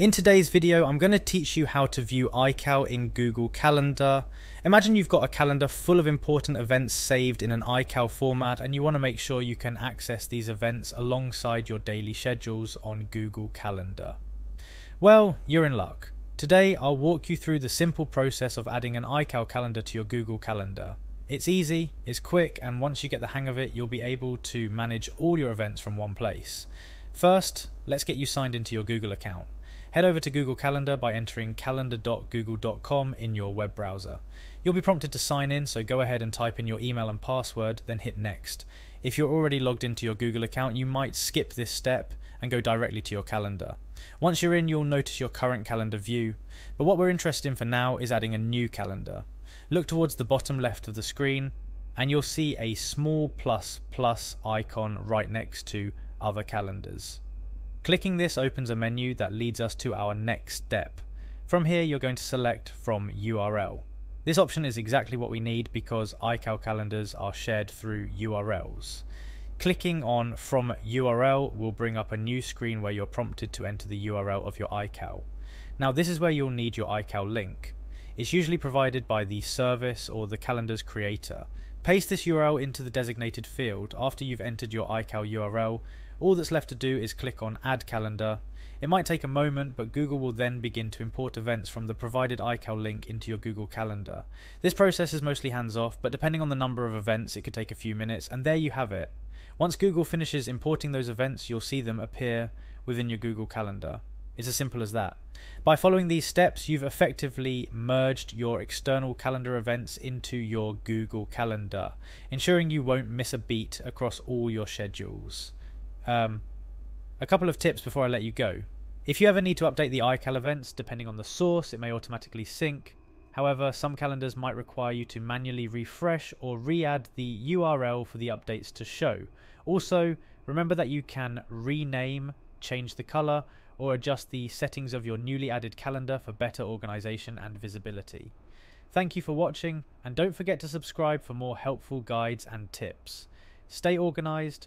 In today's video, I'm going to teach you how to view iCal in Google Calendar. Imagine you've got a calendar full of important events saved in an iCal format and you want to make sure you can access these events alongside your daily schedules on Google Calendar. Well, you're in luck. Today, I'll walk you through the simple process of adding an iCal calendar to your Google Calendar. It's easy, it's quick, and once you get the hang of it, you'll be able to manage all your events from one place. First, let's get you signed into your Google account. Head over to Google Calendar by entering calendar.google.com in your web browser. You'll be prompted to sign in, so go ahead and type in your email and password, then hit next. If you're already logged into your Google account, you might skip this step and go directly to your calendar. Once you're in, you'll notice your current calendar view, but what we're interested in for now is adding a new calendar. Look towards the bottom left of the screen and you'll see a small plus icon right next to Other Calendars. Clicking this opens a menu that leads us to our next step. From here, you're going to select from URL. This option is exactly what we need because iCal calendars are shared through URLs. Clicking on from URL will bring up a new screen where you're prompted to enter the URL of your iCal. Now this is where you'll need your iCal link. It's usually provided by the service or the calendar's creator. Paste this URL into the designated field. After you've entered your iCal URL, all that's left to do is click on Add Calendar. It might take a moment, but Google will then begin to import events from the provided iCal link into your Google Calendar. This process is mostly hands-off, but depending on the number of events, it could take a few minutes, and there you have it. Once Google finishes importing those events, you'll see them appear within your Google Calendar. It's as simple as that. By following these steps, you've effectively merged your external calendar events into your Google Calendar, ensuring you won't miss a beat across all your schedules. A couple of tips before I let you go. If you ever need to update the iCal events, depending on the source, it may automatically sync. However, some calendars might require you to manually refresh or re-add the URL for the updates to show. Also, remember that you can rename, change the color, or adjust the settings of your newly added calendar for better organization and visibility. Thank you for watching, and don't forget to subscribe for more helpful guides and tips. Stay organized,